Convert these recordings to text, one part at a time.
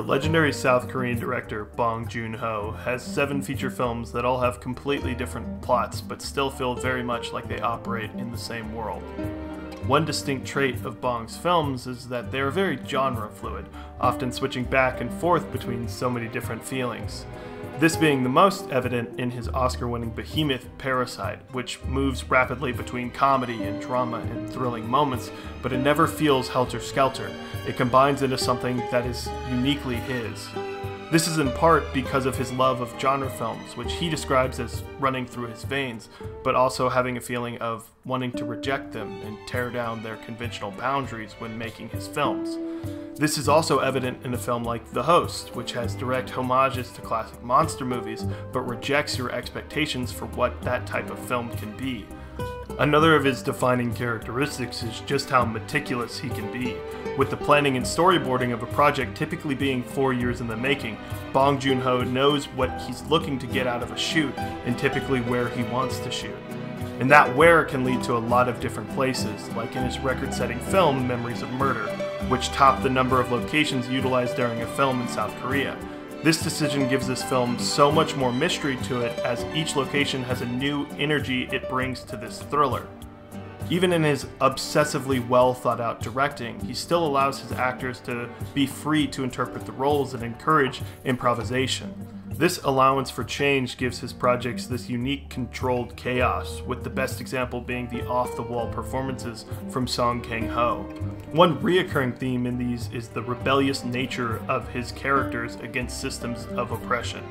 The legendary South Korean director Bong Joon-ho has 7 feature films that all have completely different plots but still feel very much like they operate in the same world. One distinct trait of Bong's films is that they are very genre fluid, often switching back and forth between so many different feelings. This being the most evident in his Oscar-winning behemoth Parasite, which moves rapidly between comedy and drama and thrilling moments, but it never feels helter-skelter. It combines into something that is uniquely his. This is in part because of his love of genre films, which he describes as running through his veins, but also having a feeling of wanting to reject them and tear down their conventional boundaries when making his films. This is also evident in a film like The Host, which has direct homages to classic monster movies, but rejects your expectations for what that type of film can be. Another of his defining characteristics is just how meticulous he can be. With the planning and storyboarding of a project typically being 4 years in the making, Bong Joon-ho knows what he's looking to get out of a shoot and typically where he wants to shoot. And that where can lead to a lot of different places, like in his record-setting film Memories of Murder, which topped the number of locations utilized during a film in South Korea. This decision gives this film so much more mystery to it, as each location has a new energy it brings to this thriller. Even in his obsessively well thought out directing, he still allows his actors to be free to interpret the roles and encourage improvisation. This allowance for change gives his projects this unique controlled chaos, with the best example being the off-the-wall performances from Song Kang-ho. One reoccurring theme in these is the rebellious nature of his characters against systems of oppression.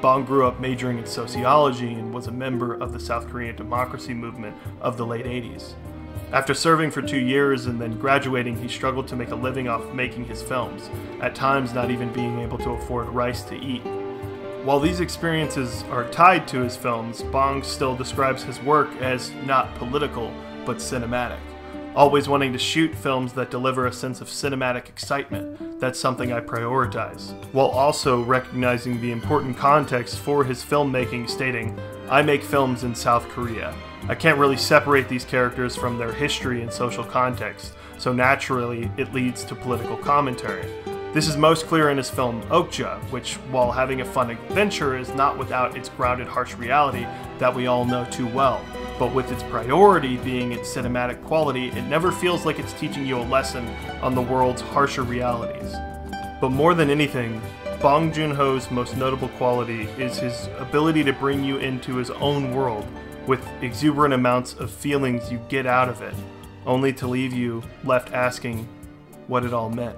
Bong grew up majoring in sociology and was a member of the South Korean democracy movement of the late 80s. After serving for 2 years and then graduating, he struggled to make a living off making his films, at times not even being able to afford rice to eat. While these experiences are tied to his films, Bong still describes his work as not political, but cinematic. Always wanting to shoot films that deliver a sense of cinematic excitement, that's something I prioritize. While also recognizing the important context for his filmmaking, stating, "I make films in South Korea. I can't really separate these characters from their history and social context, so naturally it leads to political commentary." This is most clear in his film Okja, which, while having a fun adventure, is not without its grounded harsh reality that we all know too well. But with its priority being its cinematic quality, it never feels like it's teaching you a lesson on the world's harsher realities. But more than anything, Bong Joon-ho's most notable quality is his ability to bring you into his own world with exuberant amounts of feelings you get out of it, only to leave you left asking what it all meant.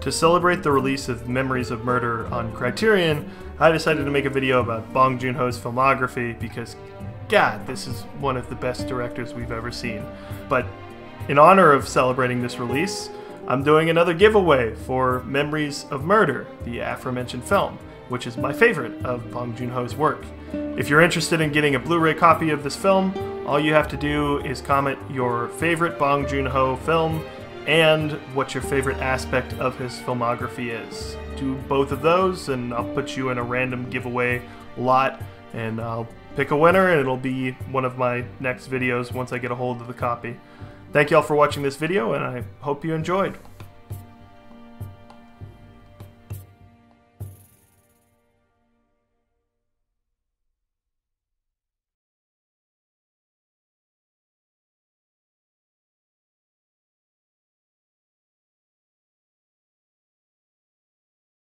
To celebrate the release of Memories of Murder on Criterion, I decided to make a video about Bong Joon-ho's filmography because, God, this is one of the best directors we've ever seen. But in honor of celebrating this release, I'm doing another giveaway for Memories of Murder, the aforementioned film, which is my favorite of Bong Joon-ho's work. If you're interested in getting a Blu-ray copy of this film, all you have to do is comment your favorite Bong Joon-ho film and what your favorite aspect of his filmography is. Do both of those and I'll put you in a random giveaway lot, and I'll pick a winner, and it'll be one of my next videos once I get a hold of the copy. Thank y'all for watching this video, and I hope you enjoyed.